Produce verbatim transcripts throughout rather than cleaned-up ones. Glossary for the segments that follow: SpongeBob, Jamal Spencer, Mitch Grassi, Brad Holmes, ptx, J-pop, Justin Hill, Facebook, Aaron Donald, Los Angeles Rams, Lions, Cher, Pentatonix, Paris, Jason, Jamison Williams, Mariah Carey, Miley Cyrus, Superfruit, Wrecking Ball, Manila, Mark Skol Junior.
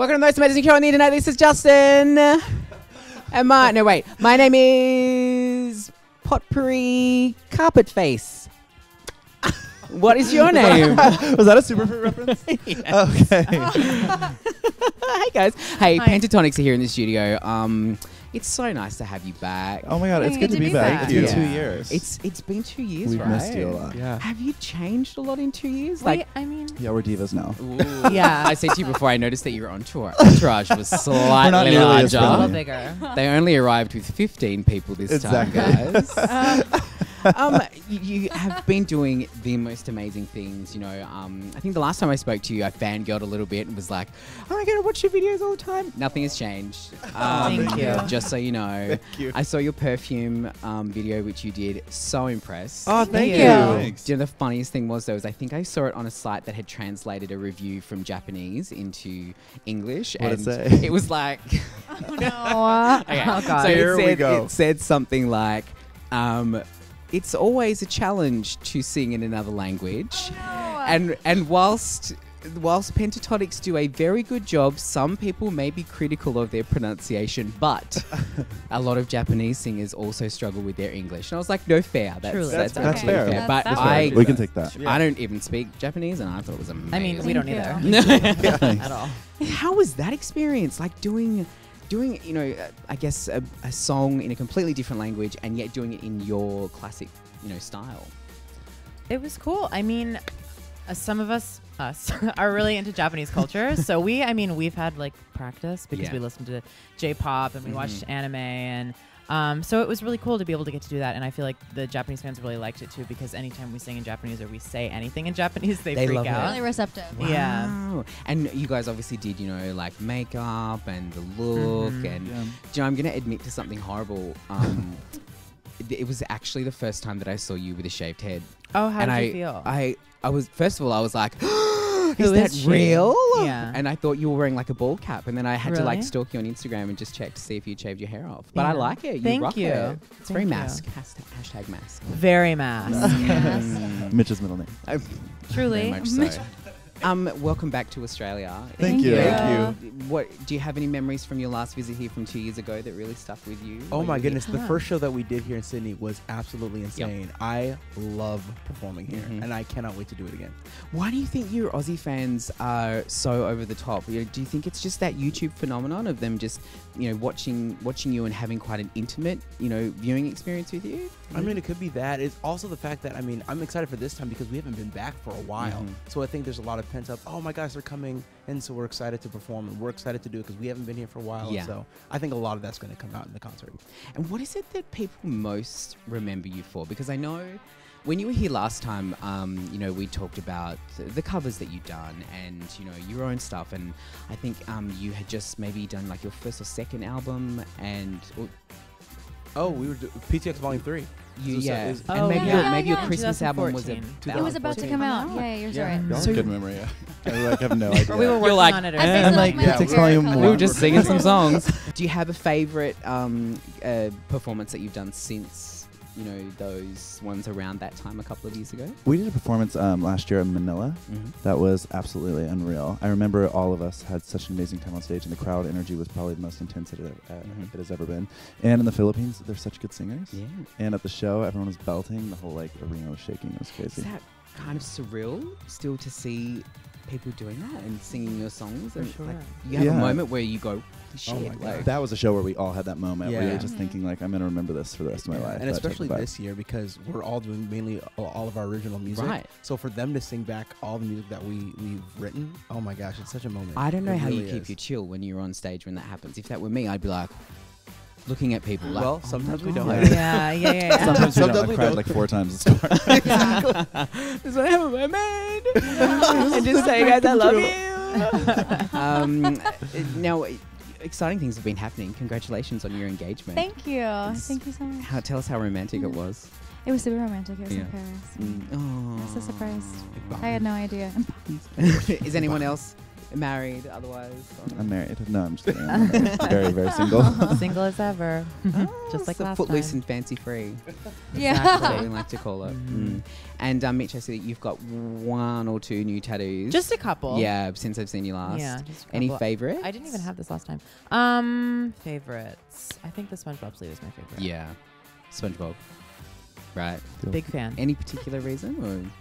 Welcome to the most amazing show on the internet. This is Justin. And my, no wait, my name is Potpourri Carpetface. What is your name? Was that a Superfruit reference? Okay. Hey guys. Hey, Hi. Pentatonix are here in the studio. Um, it's so nice to have you back. Oh my god, it's, it's good, good to, to be back. back. Thank you. Yeah. Two years. It's it's been two years. We've right? missed you a lot. Yeah. Have you changed a lot in two years? Like, we, I mean, yeah, we're divas now. Ooh. Yeah. I said to you before, I noticed that you were on tour. Entourage was slightly larger, a little bigger. They only arrived with fifteen people this exactly. time, guys. um, um, you, you have been doing the most amazing things, you know. Um, I think the last time I spoke to you, I fangirled a little bit and was like, oh my god, I watch your videos all the time. Nothing has changed. Um, Thank you. Just so you know. Thank you. I saw your perfume um, video, which you did. So impressed. Oh, thank, thank you. you. Do you know the funniest thing was, though, is I think I saw it on a site that had translated a review from Japanese into English. What and it, say? It was like... oh, no. Okay. Oh, God. So Here it said, we go. It said something like... Um, it's always a challenge to sing in another language. Oh, no. And and whilst whilst Pentatonix do a very good job, some people may be critical of their pronunciation, but a lot of Japanese singers also struggle with their English. And I was like, no fair. That's Truly. that's, that's, that's fair. fair. That's but that I, we can take that. I don't even speak Japanese, and I thought it was amazing. I mean, we don't either. No. At all. How was that experience? Like doing Doing, you know, uh, I guess a, a song in a completely different language and yet doing it in your classic, you know, style. It was cool. I mean, uh, some of us, us, are really into Japanese culture. So we, I mean, we've had like practice because yeah. we listened to J-pop and we mm-hmm. watched anime. And um, so it was really cool to be able to get to do that. And I feel like the Japanese fans really liked it too, because anytime we sing in Japanese or we say anything in Japanese, they, they freak out. They love it. Really receptive. Wow. Yeah. And you guys obviously did, you know, like makeup and the look. Mm-hmm. And yeah. you know, I'm going to admit to something horrible. Um, it was actually the first time that I saw you with a shaved head. Oh, how and did I, you feel? I, I was, first of all, I was like, is that she? real? Yeah. And I thought you were wearing like a ball cap. And then I had really? to like stalk you on Instagram and just check to see if you shaved your hair off. But yeah. I like it. You Thank rock you. it. It's Thank very you. mask. Hashtag, hashtag mask. Very mask. Yes. Mm. Mitch's middle name. I, Truly. Very much so. Mitch. Um, welcome back to Australia. Thank, Thank you. you. Thank you. What do you have any memories from your last visit here from two years ago that really stuck with you? Oh my goodness, the first show that we did here in Sydney was absolutely insane. Yep. I love performing here, mm-hmm. and I cannot wait to do it again. Why do you think your Aussie fans are so over the top? You know, do you think it's just that YouTube phenomenon of them just, you know, watching watching you and having quite an intimate, you know, viewing experience with you? I mean, it could be that. It's also the fact that, I mean, I'm excited for this time because we haven't been back for a while. Mm-hmm. So I think there's a lot of pent up, oh my gosh, they're coming, and so we're excited to perform and we're excited to do it because we haven't been here for a while. Yeah. So I think a lot of that's going to come out in the concert. And what is it that people most remember you for? Because I know when you were here last time, um, you know, we talked about the covers that you've done and, you know, your own stuff. And I think um, you had just maybe done like your first or second album and... Or, Oh, we were P T X Volume Three. You, so yeah, so oh, and maybe, yeah. Your, maybe oh, yeah. your Christmas album was a. It was about to come out. Yeah, you're yeah. right. That's so a good memory. Yeah, I like, have no idea. We were working like, on it. And like, like P T X Volume One. We were just singing some songs. Do you have a favorite um, uh, performance that you've done since, you know, those ones around that time a couple of years ago? We did a performance um, last year in Manila. Mm-hmm. That was absolutely unreal. I remember all of us had such an amazing time on stage, and the crowd energy was probably the most intense it, uh, mm-hmm. it has ever been. And in the Philippines, they're such good singers. Yeah. And at the show, everyone was belting. The whole like arena was shaking. It was crazy. Is that kind of surreal still to see people doing that and singing your songs? And sure. like, you have yeah. a moment where you go, shit. Oh like, that was a show where we all had that moment yeah. where you're just mm-hmm. thinking like, I'm going to remember this for the rest of my yeah. life. And especially this year because we're all doing mainly all of our original music. Right. So for them to sing back all the music that we, we've written, oh my gosh, it's such a moment. I don't know it how really you keep is. your chill when you're on stage when that happens. If that were me, I'd be like... looking at people like, well, sometimes oh we don't. Yeah, yeah, yeah. yeah. Sometimes, sometimes we don't. I cried like four times the start. This is what I have in my mind. And just say, guys, I love you. um, now, exciting things have been happening. Congratulations on your engagement. Thank you. It's Thank you so much. How, tell us how romantic mm. it was. It was super romantic. It was yeah. in Paris. Mm. Oh. I was so surprised. I had no idea. Is anyone else married otherwise? I'm married. No, I'm just kidding. I'm very, very single. Single as ever. Oh, just like so last time. Footloose and fancy free. Yeah. That's what we like to call it. Mm-hmm. And um, Mitch, I see that you've got one or two new tattoos. Just a couple. Yeah, since I've seen you last. Yeah, just a couple. Any favourites? I didn't even have this last time. Um, Favourites. I think the SpongeBob sleeve is my favourite. Yeah. SpongeBob. Right. Cool. Big fan. Any particular reason? Or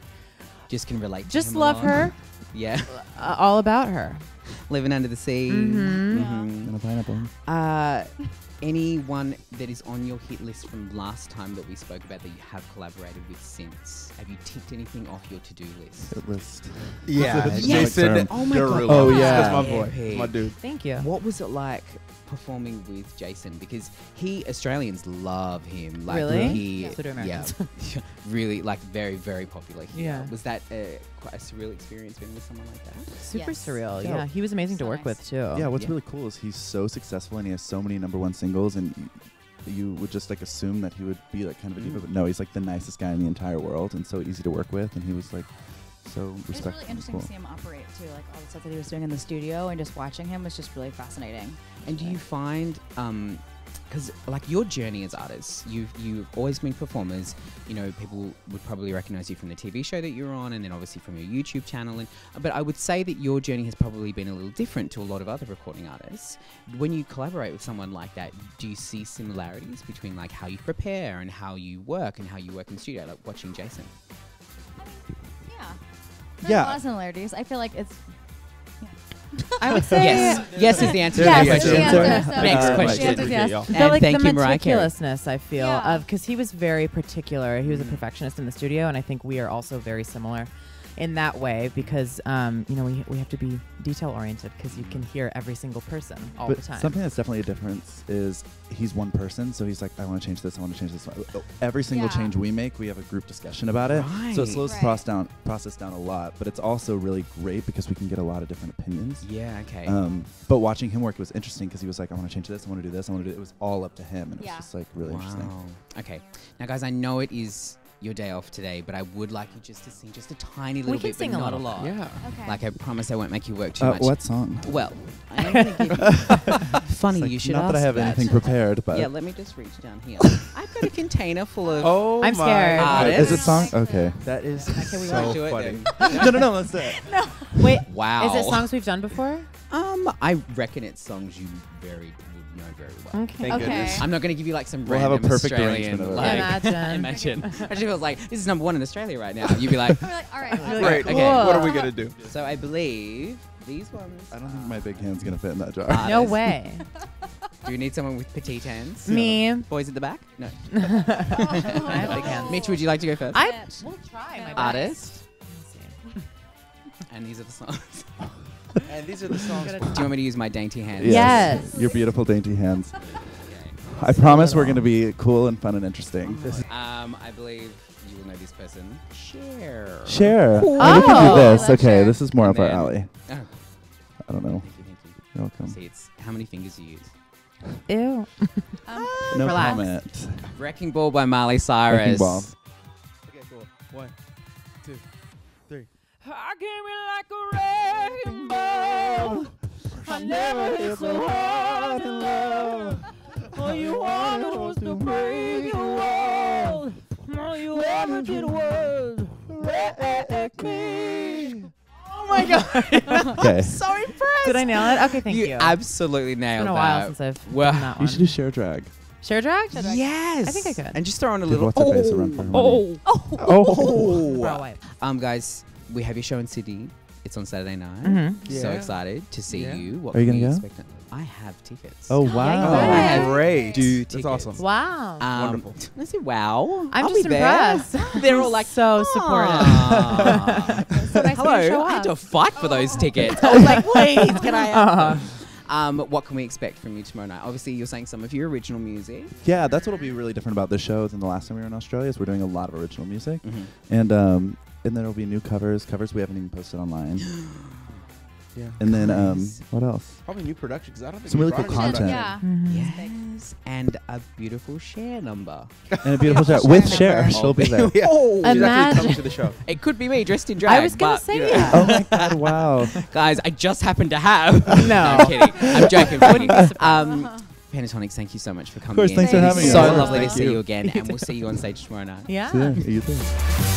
just can relate to Just him love her. Yeah. Uh, all about her. Living under the sea. Mm-hmm. Mm-hmm. And a pineapple. Uh, anyone that is on your hit list from last time that we spoke about that you have collaborated with since? Have you ticked anything off your to-do list? Hit list. Yeah. Jason. Oh, my God. Oh, yeah. That's my boy. Yeah. My dude. Thank you. What was it like performing with Jason, because he Australians love him, like really, he, yeah, so do Americans. Yeah, really, like very, very popular here. Yeah, was that a, quite a surreal experience being with someone like that? Super yes. surreal. Yeah. yeah, he was amazing so to work nice. with too. Yeah, what's yeah. really cool is he's so successful and he has so many number one singles, and you, you would just like assume that he would be like kind of a diva, mm. but no, he's like the nicest guy in the entire world and so easy to work with, and he was like. So it was really interesting cool. to see him operate too, like all the stuff that he was doing in the studio, and just watching him was just really fascinating. And do you find, um, because like your journey as artists, you've, you've always been performers, you know, people would probably recognize you from the T V show that you're on and then obviously from your YouTube channel. And but I would say that your journey has probably been a little different to a lot of other recording artists. When you collaborate with someone like that, do you see similarities between like how you prepare and how you work and how you work in the studio, like watching Jason? There's yeah. a lot of similarities. I feel like it's... Yeah. I would say... Yes. Yes is the answer to that yes, question. Yes, yes, so next question. The yes. And but like thank the you, Mariah Carey. The meticulousness, I feel, yeah. of... Because he was very particular. He was mm. a perfectionist in the studio, and I think we are also very similar in that way because, um, you know, we, we have to be detail-oriented because you can hear every single person all but the time. Something that's definitely a difference is he's one person, so he's like, I want to change this, I want to change this. Every single yeah. change we make, we have a group discussion about it. Right. So it slows right. the process down, process down a lot, but it's also really great because we can get a lot of different opinions. Yeah, okay. Um, but watching him work was interesting because he was like, I want to change this, I want to do this, I want to do it. It was all up to him, and yeah. it was just like really wow. interesting. Okay. Now, guys, I know it is... your day off today, but I would like you just to sing just a tiny little we can bit, sing but a not lot. a lot. Yeah. Okay. Like I promise I won't make you work too uh, much. What song? Well, I am going to give you... Funny, like you should not ask that. Not that I have that. anything prepared, but... Yeah, let me just reach down here. I've got a container full of... Oh I'm scared. My. Is it song? Okay. That is okay, we so won't do it funny. Then. No, no, no, let's do it. No. Wait. Wow. Is it songs we've done before? Um, I reckon it's songs you very... know very well. Okay. Thank okay. goodness. I'm not going to give you like some we'll random have a perfect Australian. Arrangement like, imagine. Imagine. I just was like, this is number one in Australia right now. You'd be like, we're like all right. Well, great. Cool. Okay. What are we going to do? So I believe these ones. I don't think my big hand's going to fit in that jar. No way. Do you need someone with petite hands? Me. Boys at the back? No. I have big hands. Mitch, would you like to go first? I yeah. will try yeah. my artist. Best. And these are the songs. And these are the songs. Do you want me to use my dainty hands? Yes. yes. Your beautiful dainty hands. I promise we're going to be cool and fun and interesting. Oh um, I believe you will know this person. Cher. Cher. Cool. Oh, oh, we can do this. Okay, Cher. This is more and up our alley. Oh. I don't know. Thank you, thank you. You're welcome. See, it's how many fingers you use. Ew. um, no relax. comment. Wrecking Ball by Miley Cyrus. Wrecking Ball. Okay, cool. One, two, three. I came in like a wrecking ball. I never hit so hard in love. All you wanted was to break the world. All you ever did was wreck me. Oh my God. I'm so impressed. Did I nail it? Okay, thank you. You absolutely nailed that. It's been a while since I've done that one. You should do Share Drag. Share drag? Share drag? Yes. I think I could. And just throw in a little. Oh. Oh. Oh. Oh. Oh. Um, guys. We have your show in Sydney. It's on Saturday night. Mm-hmm. yeah. So excited to see yeah. you. What Are you going to go? Expect? I have tickets. Oh, wow. Yeah, oh, I have great. Two tickets. That's awesome. Wow. Um, Wonderful. I say wow. I'm I'll just impressed. They're all like, so supportive. So nice Hello. Show I had to fight for those tickets. I was like, please, can I have them? Um, what can we expect from you tomorrow night? Obviously, you're saying some of your original music. Yeah, that's what'll be really different about this show than the last time we were in Australia. Is we're doing a lot of original music, mm-hmm. and um, and then there'll be new covers, covers we haven't even posted online. Yeah. And then um, what else? Probably new production, because I don't think some really cool content. Yeah. Mm-hmm. Yes. And a beautiful Cher number. And a beautiful Cher with Cher. Oh, she'll be there. Yeah. Oh, she's actually coming to the show. It could be me dressed in drag. I was gonna but, say. You know. Yeah. Oh my god! Wow. Guys, I just happened to have. no. no, I'm kidding. I'm joking. um, Pentatonix, thank you so much for coming. Of course, in. thanks for having us. So lovely to see you again, and we'll see you on stage tomorrow night. Yeah. You too.